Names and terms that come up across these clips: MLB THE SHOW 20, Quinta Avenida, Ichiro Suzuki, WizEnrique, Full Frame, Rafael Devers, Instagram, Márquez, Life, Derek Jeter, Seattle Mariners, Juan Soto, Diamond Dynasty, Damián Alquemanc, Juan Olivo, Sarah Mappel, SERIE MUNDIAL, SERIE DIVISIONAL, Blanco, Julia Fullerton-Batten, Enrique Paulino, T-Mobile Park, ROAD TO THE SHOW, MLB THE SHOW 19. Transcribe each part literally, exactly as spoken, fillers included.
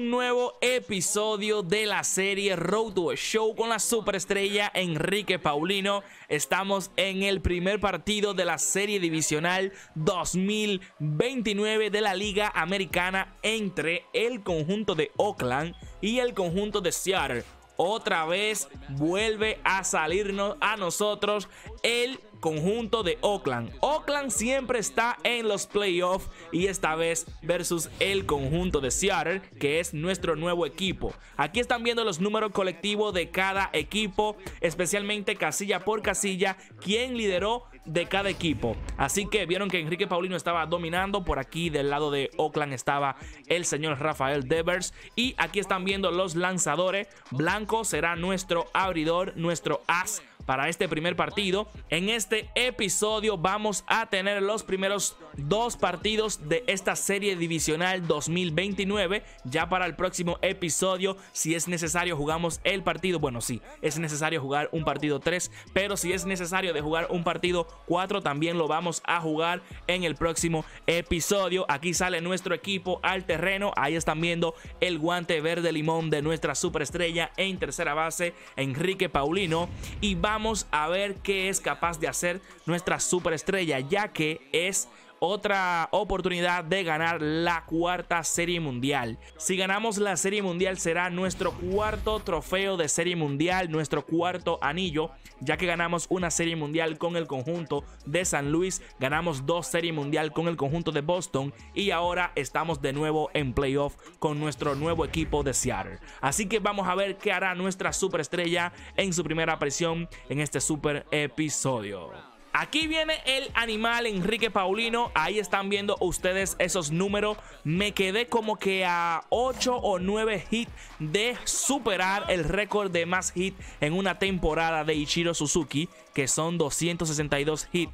un nuevo episodio de la serie Road to the Show con la superestrella Enrique Paulino. Estamos en el primer partido de la serie divisional dos mil veintinueve de la Liga Americana entre el conjunto de Oakland y el conjunto de Seattle. Otra vez vuelve a salirnos a nosotros el conjunto de Oakland. Oakland siempre está en los playoffs y esta vez versus el conjunto de Seattle, que es nuestro nuevo equipo. Aquí están viendo los números colectivos de cada equipo, especialmente casilla por casilla, quien lideró de cada equipo. Así que vieron que Enrique Paulino estaba dominando. Por aquí del lado de Oakland estaba el señor Rafael Devers. Y aquí están viendo los lanzadores. Blanco será nuestro abridor, nuestro as para este primer partido. En este episodio vamos a tener los primeros dos partidos de esta serie divisional dos mil veintinueve. Ya para el próximo episodio, si es necesario, jugamos el partido. Bueno, sí, es necesario jugar un partido tres, pero si es necesario de jugar un partido cuatro, también lo vamos a jugar en el próximo episodio. Aquí sale nuestro equipo al terreno. Ahí están viendo el guante verde limón de nuestra superestrella en tercera base, Enrique Paulino. Y va Vamos a ver qué es capaz de hacer nuestra superestrella, ya que es otra oportunidad de ganar la cuarta serie mundial. Si ganamos la serie mundial será nuestro cuarto trofeo de serie mundial, nuestro cuarto anillo, ya que ganamos una serie mundial con el conjunto de San Luis, ganamos dos series mundial con el conjunto de Boston y ahora estamos de nuevo en playoff con nuestro nuevo equipo de Seattle. Así que vamos a ver qué hará nuestra superestrella en su primera aparición en este super episodio. Aquí viene el animal Enrique Paulino. Ahí están viendo ustedes esos números. Me quedé como que a ocho o nueve hits de superar el récord de más hits en una temporada de Ichiro Suzuki, que son doscientos sesenta y dos hits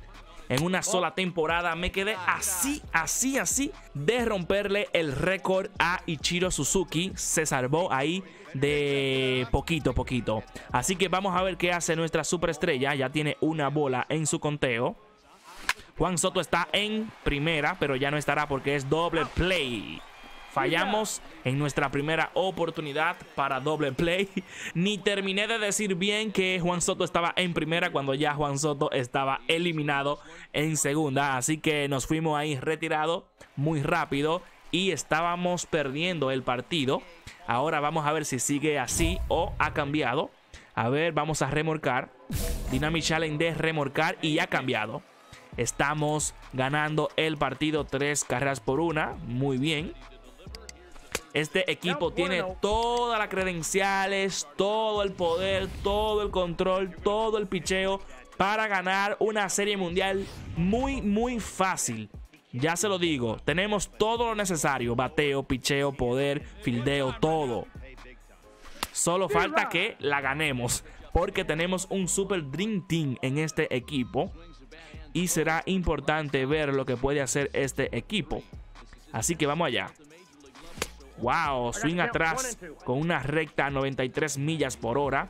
en una sola temporada. Me quedé así, así, así de romperle el récord a Ichiro Suzuki. Se salvó ahí de poquito, poquito. Así que vamos a ver qué hace nuestra superestrella. Ya tiene una bola en su conteo. Juan Soto está en primera, pero ya no estará porque es doble play. Fallamos en nuestra primera oportunidad para doble play. Ni terminé de decir bien que Juan Soto estaba en primera cuando ya Juan Soto estaba eliminado en segunda. Así que nos fuimos ahí retirado muy rápido y estábamos perdiendo el partido. Ahora vamos a ver si sigue así o ha cambiado. A ver, vamos a remorcar. Dynamic Challenge de remorcar y ha cambiado. Estamos ganando el partido tres carreras por una. Muy bien. Este equipo tiene todas las credenciales, todo el poder, todo el control, todo el picheo para ganar una serie mundial muy, muy fácil. Ya se lo digo, tenemos todo lo necesario. Bateo, picheo, poder, fildeo, todo. Solo falta que la ganemos porque tenemos un super Dream Team en este equipo y será importante ver lo que puede hacer este equipo. Así que vamos allá. Wow, swing atrás con una recta a noventa y tres millas por hora.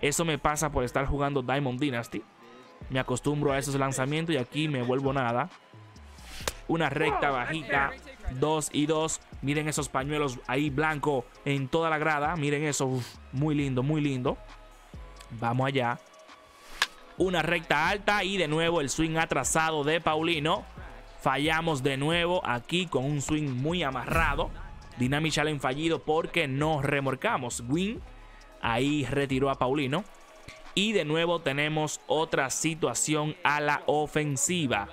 Eso me pasa por estar jugando Diamond Dynasty. Me acostumbro a esos lanzamientos y aquí me vuelvo nada. Una recta bajita, dos y dos. Miren esos pañuelos ahí blanco en toda la grada. Miren eso, uf, muy lindo, muy lindo. Vamos allá. Una recta alta y de nuevo el swing atrasado de Paulino. Fallamos de nuevo aquí con un swing muy amarrado. Dynamic Challenge fallido porque nos remorcamos. Win ahí retiró a Paulino. Y de nuevo tenemos otra situación a la ofensiva.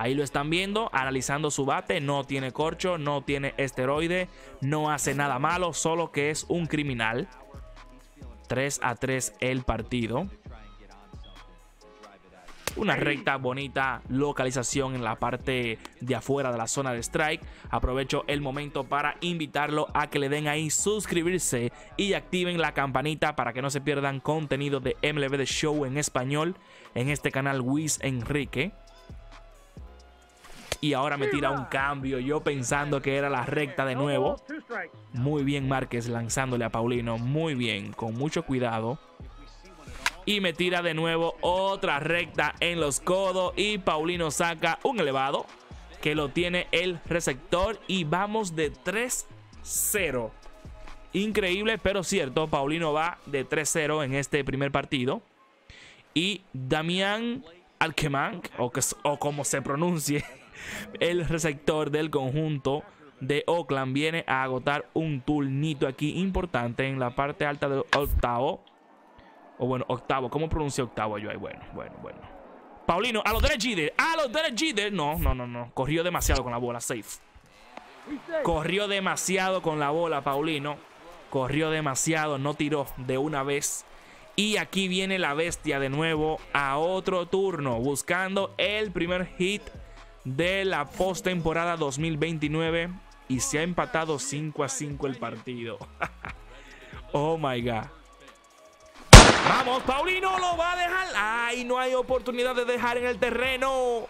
Ahí lo están viendo, analizando su bate. No tiene corcho, no tiene esteroide, no hace nada malo, solo que es un criminal. tres a tres el partido. Una recta bonita, localización en la parte de afuera de la zona de strike. Aprovecho el momento para invitarlo a que le den ahí suscribirse y activen la campanita para que no se pierdan contenido de M L B The Show en español en este canal WizEnrique. Y ahora me tira un cambio, yo pensando que era la recta de nuevo. Muy bien Márquez lanzándole a Paulino, muy bien, con mucho cuidado. Y me tira de nuevo otra recta en los codos. Y Paulino saca un elevado que lo tiene el receptor. Y vamos de tres cero. increíble, pero cierto. Paulino va de tres cero en este primer partido. Y Damián Alquemanc, o, o como se pronuncie, el receptor del conjunto de Oakland, viene a agotar un turnito aquí importante en la parte alta del octavo. O bueno, octavo. ¿Cómo pronuncio octavo yo ahí? Bueno, bueno, bueno. Paulino, a los Derek Jeter. A los Derek Jeter. No, no, no, no. Corrió demasiado con la bola. Safe. Corrió demasiado con la bola, Paulino. Corrió demasiado. No tiró de una vez. Y aquí viene la bestia de nuevo a otro turno, buscando el primer hit de la postemporada dos mil veintinueve. Y se ha empatado cinco a cinco el partido. Oh my God. Vamos, Paulino lo va a dejar. Ay, no hay oportunidad de dejar en el terreno.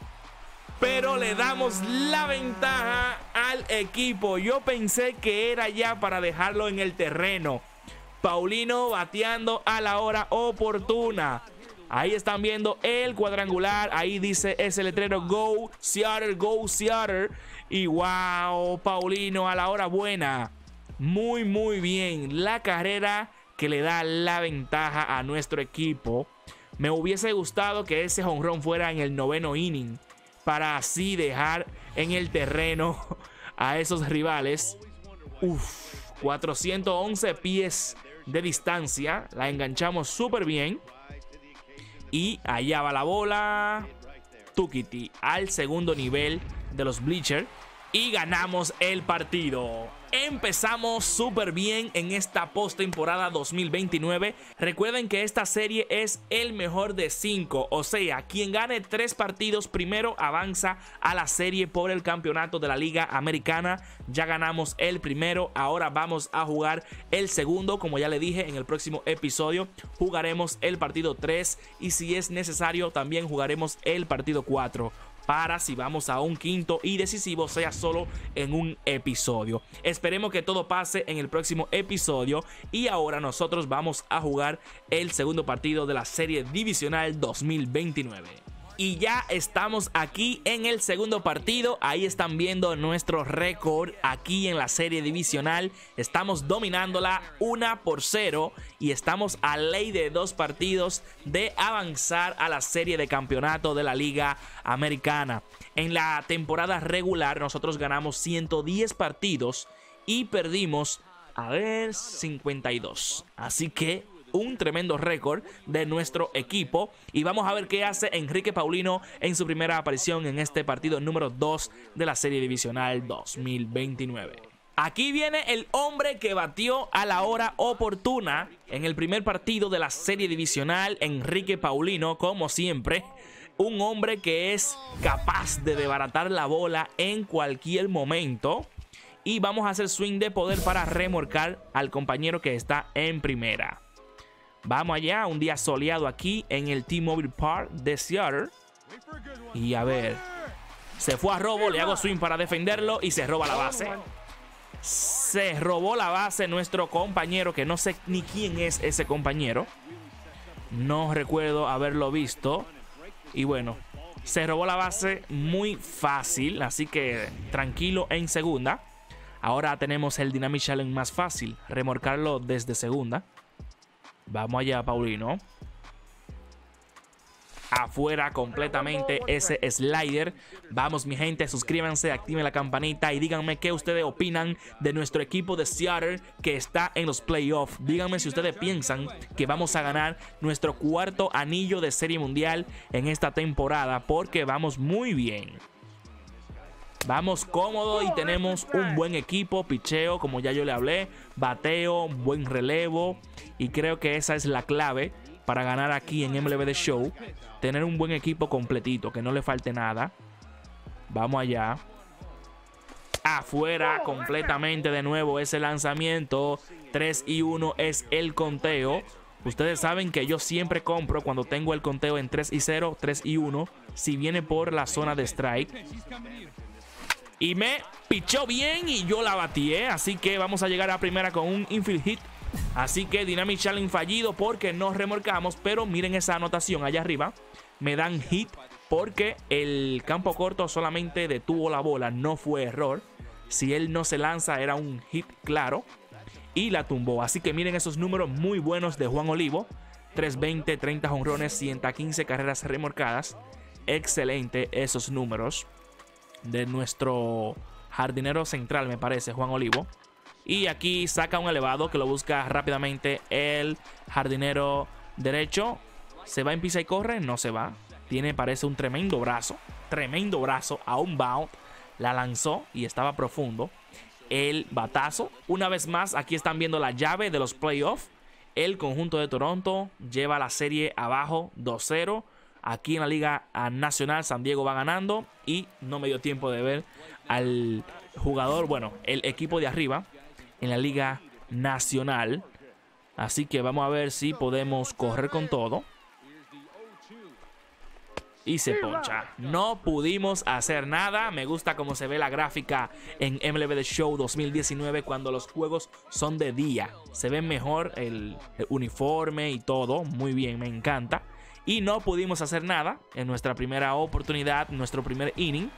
Pero le damos la ventaja al equipo. Yo pensé que era ya para dejarlo en el terreno. Paulino bateando a la hora oportuna. Ahí están viendo el cuadrangular. Ahí dice ese letrero: Go Seattle, Go Seattle. Y wow, Paulino a la hora buena. Muy, muy bien. La carrera que le da la ventaja a nuestro equipo. Me hubiese gustado que ese jonrón fuera en el noveno inning, para así dejar en el terreno a esos rivales. Uf, cuatrocientos once pies de distancia. La enganchamos súper bien. Y allá va la bola. Tukiti al segundo nivel de los bleachers. Y ganamos el partido. Empezamos súper bien en esta postemporada dos mil veintinueve. Recuerden que esta serie es el mejor de cinco. O sea, quien gane tres partidos primero avanza a la serie por el campeonato de la Liga Americana. Ya ganamos el primero. Ahora vamos a jugar el segundo. Como ya le dije, en el próximo episodio jugaremos el partido tres. Y si es necesario, también jugaremos el partido cuatro. Para si vamos a un quinto y decisivo, sea solo en un episodio. Esperemos que todo pase en el próximo episodio. Y ahora nosotros vamos a jugar el segundo partido de la serie divisional dos mil veintinueve. Y ya estamos aquí en el segundo partido. Ahí están viendo nuestro récord aquí en la serie divisional. Estamos dominándola una por cero. Y estamos a ley de dos partidos de avanzar a la serie de campeonato de la Liga Americana. En la temporada regular nosotros ganamos ciento diez partidos y perdimos, a ver, cincuenta y dos. Así que un tremendo récord de nuestro equipo. Y vamos a ver qué hace Enrique Paulino en su primera aparición en este partido número dos de la serie divisional dos mil veintinueve. Aquí viene el hombre que batió a la hora oportuna en el primer partido de la serie divisional, Enrique Paulino, como siempre. Un hombre que es capaz de desbaratar la bola en cualquier momento. Y vamos a hacer swing de poder para remorcar al compañero que está en primera. Vamos allá, un día soleado aquí en el T-Mobile Park de Seattle. Y a ver, se fue a robo, le hago swing para defenderlo y se roba la base. Se robó la base nuestro compañero, que no sé ni quién es ese compañero. No recuerdo haberlo visto. Y bueno, se robó la base muy fácil, así que tranquilo en segunda. Ahora tenemos el Dynamic Challenge más fácil, remorcarlo desde segunda. Vamos allá, Paulino. Afuera completamente ese slider. Vamos, mi gente, suscríbanse, activen la campanita y díganme qué ustedes opinan de nuestro equipo de Seattle que está en los playoffs. Díganme si ustedes piensan que vamos a ganar nuestro cuarto anillo de serie mundial en esta temporada, porque vamos muy bien. Vamos cómodo y tenemos un buen equipo. Picheo, como ya yo le hablé, bateo, buen relevo. Y creo que esa es la clave para ganar aquí en M L B The Show. Tener un buen equipo completito, que no le falte nada. Vamos allá. Afuera completamente de nuevo ese lanzamiento. tres y uno es el conteo. Ustedes saben que yo siempre compro cuando tengo el conteo en tres y cero, tres y uno. Si viene por la zona de strike. Y me pichó bien y yo la batí, ¿eh? Así que vamos a llegar a primera con un infield hit. Así que Dynamic Challenge fallido porque nos remorcamos. Pero miren esa anotación allá arriba. Me dan hit porque el campo corto solamente detuvo la bola. No fue error. Si él no se lanza, era un hit claro. y la tumbó. Así que miren esos números muy buenos de Juan Olivo. trescientos veinte, treinta jonrones, ciento quince carreras remorcadas. Excelente esos números de nuestro jardinero central, me parece, Juan Olivo. Y aquí saca un elevado que lo busca rápidamente el jardinero derecho. ¿Se va en pisa y corre? No se va. Tiene, parece, un tremendo brazo. Tremendo brazo a un bound. La lanzó y estaba profundo el batazo. Una vez más, aquí están viendo la llave de los playoffs. El conjunto de Toronto lleva la serie abajo dos cero. Aquí en la Liga Nacional, San Diego va ganando. Y no me dio tiempo de ver al jugador, bueno, el equipo de arriba en la Liga Nacional. Así que vamos a ver si podemos correr con todo. Y se poncha. No pudimos hacer nada. Me gusta cómo se ve la gráfica en M L B The Show dos mil diecinueve cuando los juegos son de día. Se ve mejor el, el uniforme y todo. Muy bien, me encanta. Y no pudimos hacer nada en nuestra primera oportunidad, nuestro primer inning.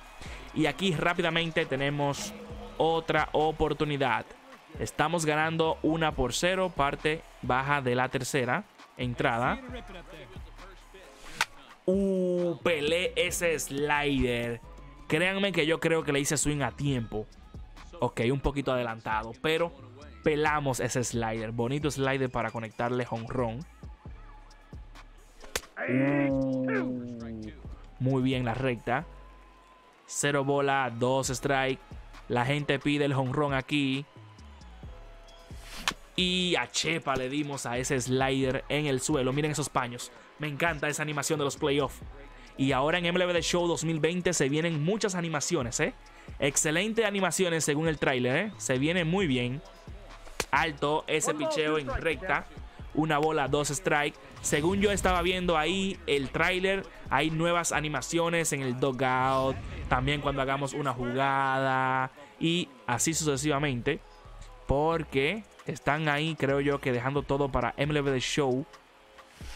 Y aquí rápidamente tenemos otra oportunidad. Estamos ganando una por cero, parte baja de la tercera entrada. Uh, pelé ese slider. Créanme que yo creo que le hice swing a tiempo. Ok, un poquito adelantado, pero pelamos ese slider. Bonito slider para conectarle jonrón. Uh, muy bien la recta. Cero bola, dos strike. La gente pide el jonrón aquí. Y a chepa le dimos a ese slider en el suelo. Miren esos paños. Me encanta esa animación de los playoffs. Y ahora en M L B The Show dos mil veinte se vienen muchas animaciones, ¿eh? Excelentes animaciones según el tráiler, ¿eh? Se viene muy bien. Alto ese picheo en recta. Una bola, dos strike. Según yo estaba viendo ahí el tráiler, hay nuevas animaciones en el dugout. También cuando hagamos una jugada. Y así sucesivamente. Porque están ahí, creo yo, que dejando todo para M L B The Show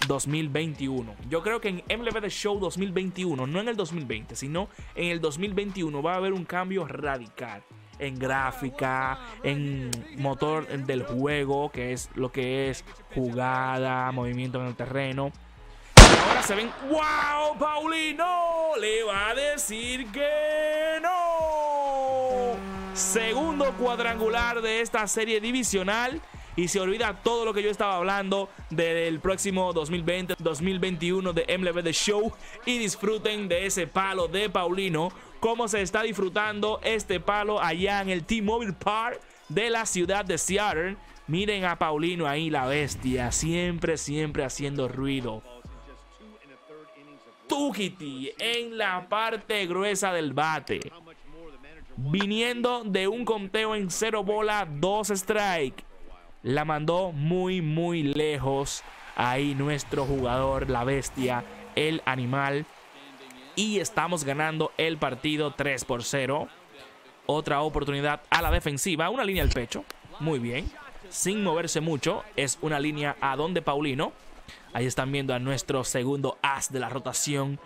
dos mil veintiuno. Yo creo que en M L B The Show dos mil veintiuno, no en el dos mil veinte, sino en el dos mil veintiuno va a haber un cambio radical en gráfica, en motor del juego, que es lo que es jugada, movimiento en el terreno. Y ahora se ven. ¡Wow! Paulino le va a decir que no. Segundo cuadrangular de esta serie divisional. Y se olvida todo lo que yo estaba hablando del próximo dos mil veinte dos mil veintiuno de M L B The Show. Y disfruten de ese palo de Paulino. Cómo se está disfrutando este palo allá en el T-Mobile Park de la ciudad de Seattle. Miren a Paulino ahí, la bestia. Siempre, siempre haciendo ruido. Tukiti en la parte gruesa del bate. Viniendo de un conteo en cero bola, dos strike. La mandó muy, muy lejos. Ahí nuestro jugador, la bestia, el animal. Y estamos ganando el partido tres por cero. Otra oportunidad a la defensiva. Una línea al pecho. Muy bien. Sin moverse mucho. Es una línea a donde Paulino. Ahí están viendo a nuestro segundo as de la rotación.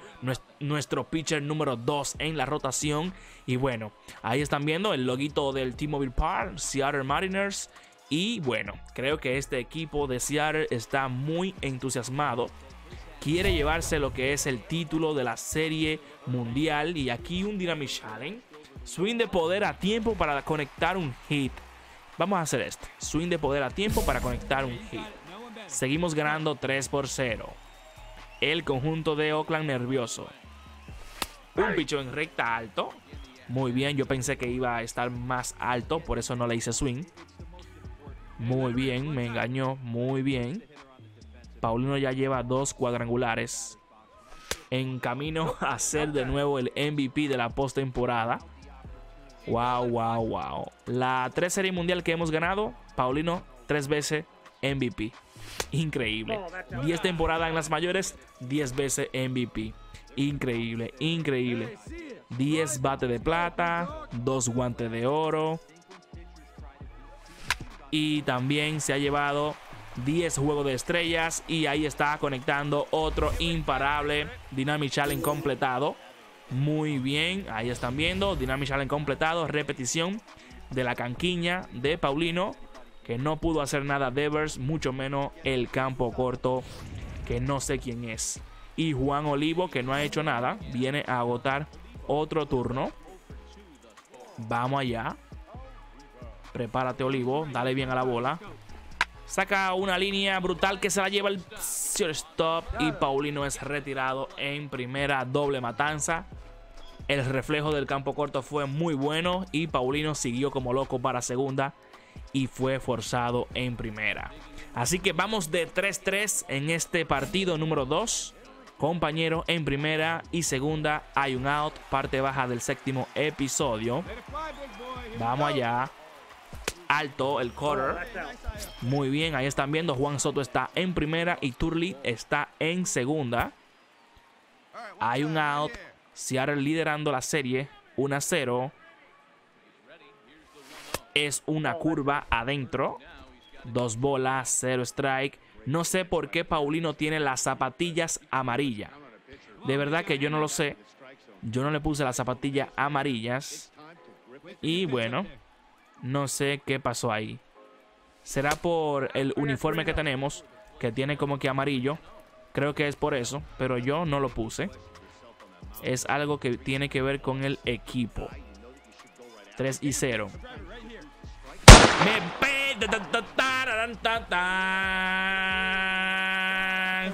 Nuestro pitcher número dos en la rotación. Y bueno, ahí están viendo el loguito del T-Mobile Park, Seattle Mariners. Y bueno, creo que este equipo de Seattle está muy entusiasmado. Quiere llevarse lo que es el título de la serie mundial. Y aquí un Dynamic Challenge. Swing de poder a tiempo para conectar un hit. Vamos a hacer este. Swing de poder a tiempo para conectar un hit. Seguimos ganando tres por cero. El conjunto de Oakland nervioso. Un pichón en recta alto. Muy bien, yo pensé que iba a estar más alto. Por eso no le hice swing. Muy bien, me engañó, muy bien. Paulino ya lleva dos cuadrangulares. En camino a ser de nuevo el M V P de la postemporada. Wow, wow, wow. La tres serie mundial que hemos ganado, Paulino tres veces M V P. Increíble. diez temporadas en las mayores, diez veces M V P. Increíble, increíble. diez bates de plata, dos guantes de oro. Y también se ha llevado diez juegos de estrellas. Y ahí está conectando otro imparable. Dynamic Challenge completado. Muy bien. Ahí están viendo. Dynamic Challenge completado. Repetición de la canquiña de Paulino. que no pudo hacer nada Devers, mucho menos el campo corto, que no sé quién es. Y Juan Olivo, que no ha hecho nada, viene a agotar otro turno. Vamos allá. Prepárate, Olivo, dale bien a la bola. Saca una línea brutal que se la lleva el shortstop y Paulino es retirado en primera, doble matanza. El reflejo del campo corto fue muy bueno y Paulino siguió como loco para segunda y fue forzado en primera. Así que vamos de tres tres en este partido número dos. Compañero, en primera y segunda hay un out, parte baja del séptimo episodio. Vamos allá. Alto el corner. Muy bien, ahí están viendo. Juan Soto está en primera y Turley está en segunda. Hay un out. Seattle liderando la serie uno a cero. Es una curva adentro. Dos bolas, cero strike. No sé por qué Paulino tiene las zapatillas amarillas. De verdad que yo no lo sé. Yo no le puse las zapatillas amarillas. Y bueno, no sé qué pasó ahí. Será por el uniforme que tenemos, que tiene como que amarillo. Creo que es por eso, pero yo no lo puse. Es algo que tiene que ver con el equipo. tres y cero.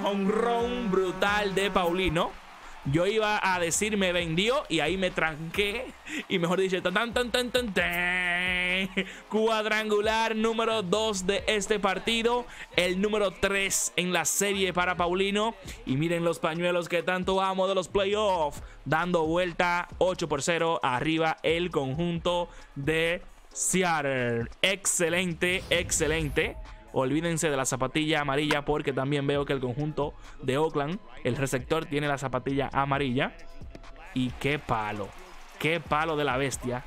Jonrón brutal de Paulino. Yo iba a decir me vendió y ahí me tranqué. Y mejor dicho, tan, tan, tan, tan, tan. Cuadrangular número dos de este partido. El número tres en la serie para Paulino. Y miren los pañuelos que tanto amo de los playoffs. Dando vuelta ocho por cero arriba el conjunto de Seattle. Excelente, excelente. Olvídense de la zapatilla amarilla porque también veo que el conjunto de Oakland, el receptor, tiene la zapatilla amarilla. Y qué palo, qué palo de la bestia.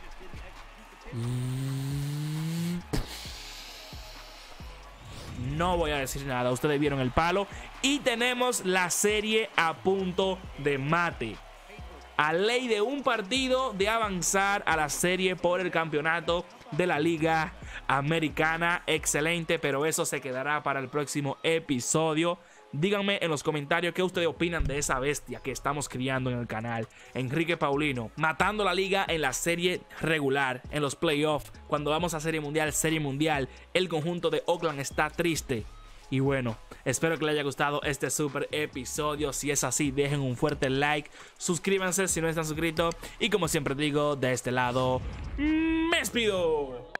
No voy a decir nada, ustedes vieron el palo. Y tenemos la serie a punto de mate. A ley de un partido de avanzar a la serie por el campeonato de la Liga Americana. Excelente, pero eso se quedará para el próximo episodio. Díganme en los comentarios qué ustedes opinan de esa bestia que estamos criando en el canal. Enrique Paulino, matando la liga en la serie regular, en los playoffs, cuando vamos a serie mundial, serie mundial. El conjunto de Oakland está triste. Y bueno, espero que les haya gustado este super episodio. Si es así, dejen un fuerte like, suscríbanse si no están suscritos. Y como siempre digo, de este lado, me despido.